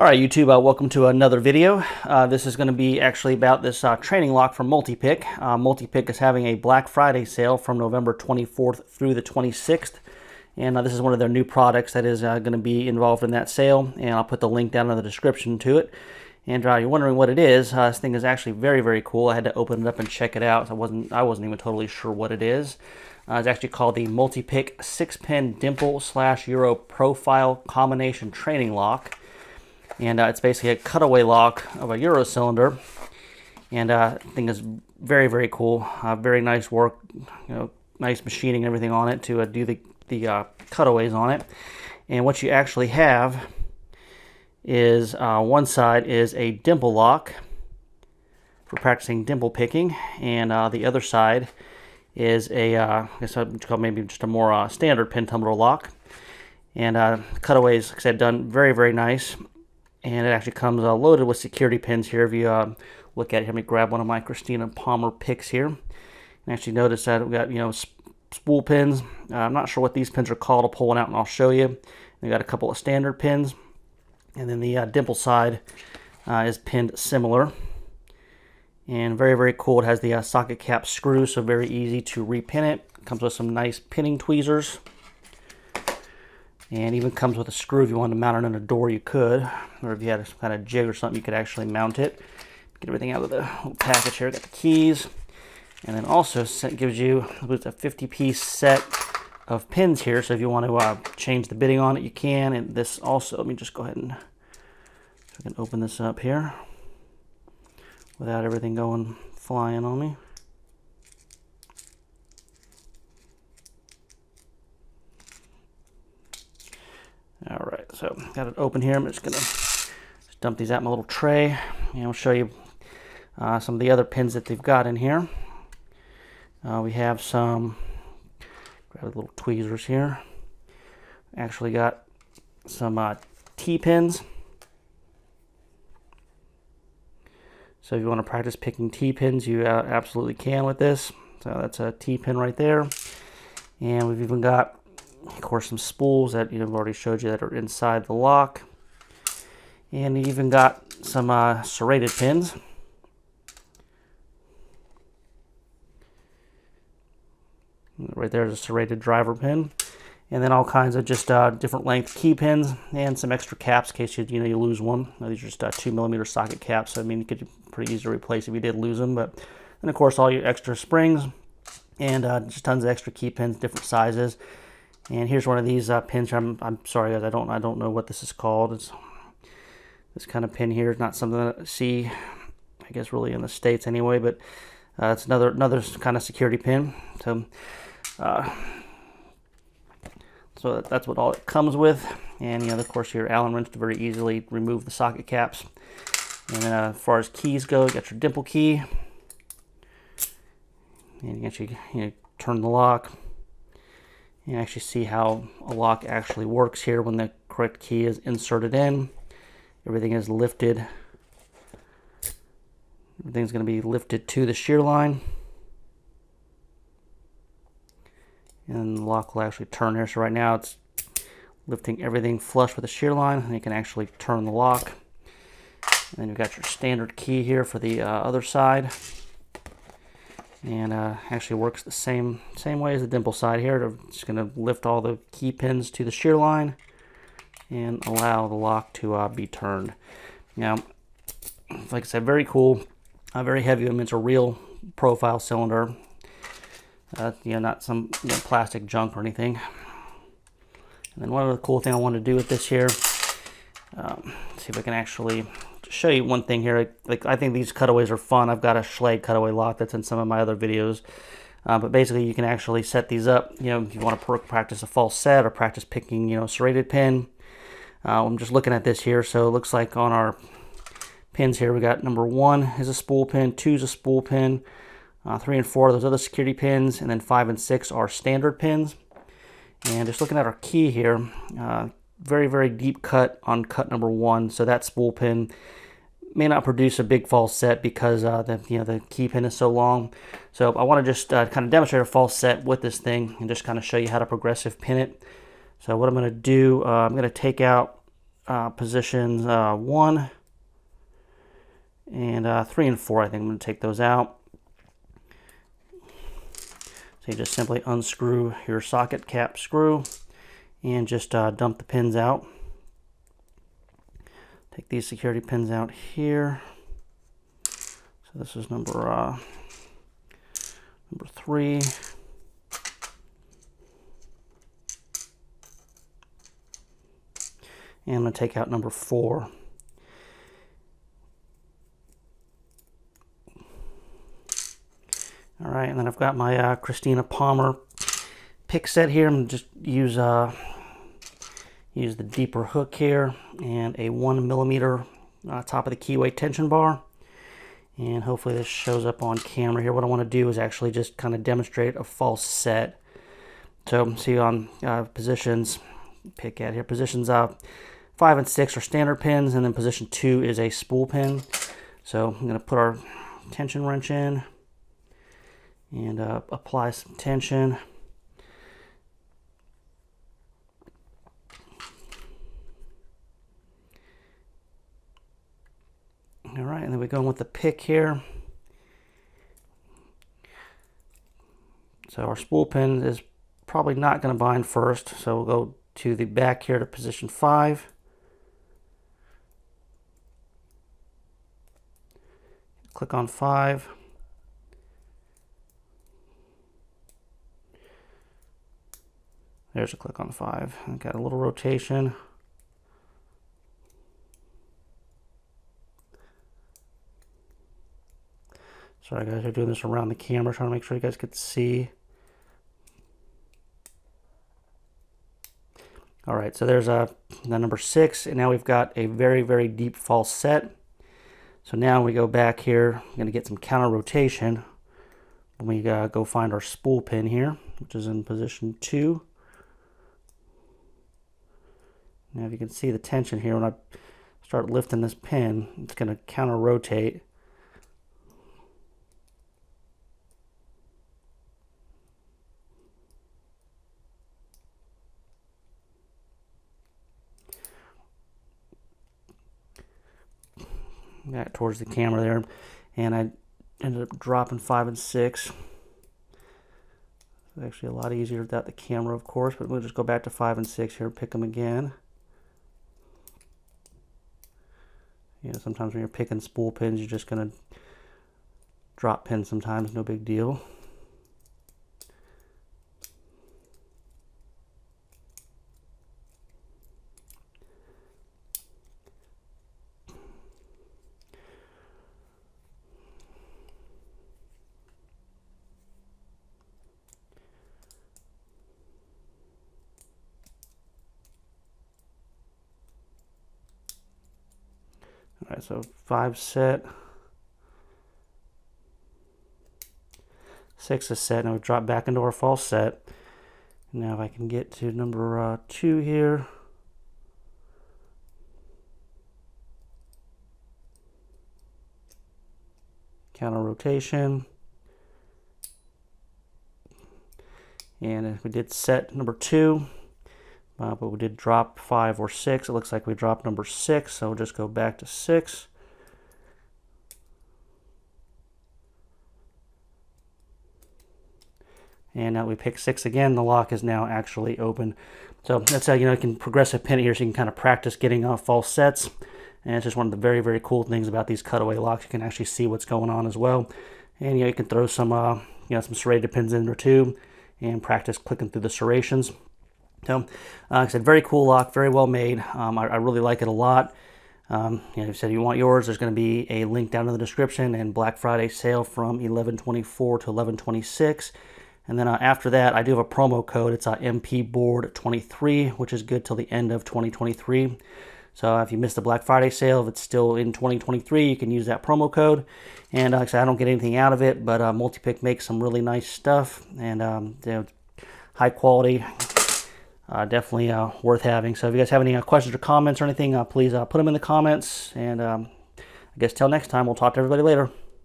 All right, YouTube, welcome to another video. This is going to be actually about this training lock from MultiPick. MultiPick is having a Black Friday sale from November 24th through the 26th. And this is one of their new products that is going to be involved in that sale. And I'll put the link down in the description to it. And you're wondering what it is. This thing is actually very, very cool. I had to open it up and check it out. I wasn't even totally sure what it is. It's actually called the MultiPick 6-Pin Dimple / Euro Profile Combination Training Lock. And it's basically a cutaway lock of a Euro cylinder, and I think it's very, very cool. Very nice work, nice machining and everything on it to do the cutaways on it. And what you actually have is one side is a dimple lock for practicing dimple picking, and the other side is a I guess I'd call maybe just a more standard pin tumbler lock. And cutaways, like I said, done very, very nice. And it actually comes loaded with security pins here. If you look at it, let me grab one of my Christina Palmer picks here. And actually notice that we got, spool pins. I'm not sure what these pins are called. I'll pull one out and I'll show you. We got a couple of standard pins. And then the dimple side is pinned similar. And very, very cool. It has the socket cap screw, so very easy to repin it. Comes with some nice pinning tweezers. And even comes with a screw. If you wanted to mount it on a door, you could. Or if you had some kind of jig or something, you could actually mount it. Get everything out of the little package here. Got the keys. And then also gives you a 50-piece set of pins here. So if you want to change the bidding on it, you can. And this also, let me just go ahead and so I can open this up here without everything going flying on me. All right, so got it open here. I'm just going to dump these out in my little tray, and I'll show you some of the other pins that they've got in here. We have some, grab little tweezers here. Actually got some T-pins. So if you want to practice picking T-pins, you absolutely can with this. So that's a T-pin right there. And we've even got, of course, some spools that I've already showed you that are inside the lock. And you even got some serrated pins. Right there is a serrated driver pin. And then all kinds of just different length key pins and some extra caps in case you lose one. Now, these are just 2mm socket caps, so I mean you could pretty easy to replace if you did lose them. But and of course all your extra springs and just tons of extra key pins, different sizes. And here's one of these pins. I'm sorry guys, I don't know what this is called. It's this kind of pin here is not something that I see, I guess, really in the States anyway. But it's another kind of security pin. So so that's what all it comes with. And of course, your Allen wrench to very easily remove the socket caps. And then as far as keys go, you got your dimple key, and you actually turn the lock. You actually see how a lock actually works here when the correct key is inserted in. Everything is lifted. Everything's going to be lifted to the shear line. And the lock will actually turn here. So right now it's lifting everything flush with the shear line. And you can actually turn the lock. And then you've got your standard key here for the other side. And actually works the same way as the dimple side here. I'm just going to lift all the key pins to the shear line and allow the lock to be turned. Now, like I said, very cool, very heavy. I mean, it's a real profile cylinder, not some plastic junk or anything. And then one other cool thing I want to do with this here, see if I can actually show you one thing here. Like, I think these cutaways are fun. I've got a Schlage cutaway lock that's in some of my other videos, but basically you can actually set these up. If you want to practice a false set or practice picking, serrated pin. I'm just looking at this here, so it looks like on our pins here we got number 1 is a spool pin, 2 is a spool pin, 3 and 4 are those other security pins, and then 5 and 6 are standard pins. And just looking at our key here, very, very deep cut on cut number 1, so that spool pin may not produce a big false set because the key pin is so long. So I want to just kind of demonstrate a false set with this thing and just kind of show you how to progressive pin it. So what I'm going to do, I'm going to take out positions 1 and 3 and 4. I think I'm going to take those out. So you just simply unscrew your socket cap screw and just dump the pins out. Take these security pins out here. So this is number 3. And I'm going to take out number 4. All right, and then I've got my Christina Palmer pick set here. I'm going to just use the deeper hook here and a 1 millimeter top of the keyway tension bar. And hopefully this shows up on camera here. What I want to do is actually just kind of demonstrate a false set. So see on positions, pick at here, positions 5 and 6 are standard pins, and then position 2 is a spool pin. So I'm going to put our tension wrench in and apply some tension. All right, and then we go in with the pick here. So our spool pin is probably not going to bind first, so we'll go to the back here to position 5. Click on 5. There's a click on 5. I've got a little rotation. Sorry guys, I'm doing this around the camera, trying to make sure you guys could see. All right, so there's the number 6, and now we've got a very, very deep false set. So now we go back here, I'm gonna get some counter rotation. We go find our spool pin here, which is in position 2. Now if you can see the tension here, when I start lifting this pin, it's gonna counter rotate. Back towards the camera there, and I ended up dropping 5 and 6. It's actually a lot easier without the camera, of course, but we'll just go back to 5 and 6 here, pick them again. You know, sometimes when you're picking spool pins, you're just gonna drop pins sometimes, no big deal. All right, so 5 set, 6 is set, and we've dropped back into our false set. Now if I can get to number 2 here. Counter rotation. And we did set number 2. But we did drop 5 or 6. It looks like we dropped number 6, so we'll just go back to 6. And now we pick 6 again. The lock is now actually open. So that's how, you know, you can progress a pin here, so you can kind of practice getting off false sets. And it's just one of the very, very cool things about these cutaway locks. You can actually see what's going on as well. And you know, you can throw some you know, some serrated pins in there too, and practice clicking through the serrations. So, like I said, very cool lock, very well made. I really like it a lot. You know, if you want yours, there's going to be a link down in the description, and Black Friday sale from 11/24 to 11/26. And then after that, I do have a promo code. It's MPBoard23, which is good till the end of 2023. So if you missed the Black Friday sale, if it's still in 2023, you can use that promo code. And like I said, I don't get anything out of it, but MultiPick makes some really nice stuff, and you know, high quality. Definitely worth having. So if you guys have any questions or comments or anything, please put them in the comments. And I guess till next time, we'll talk to everybody later.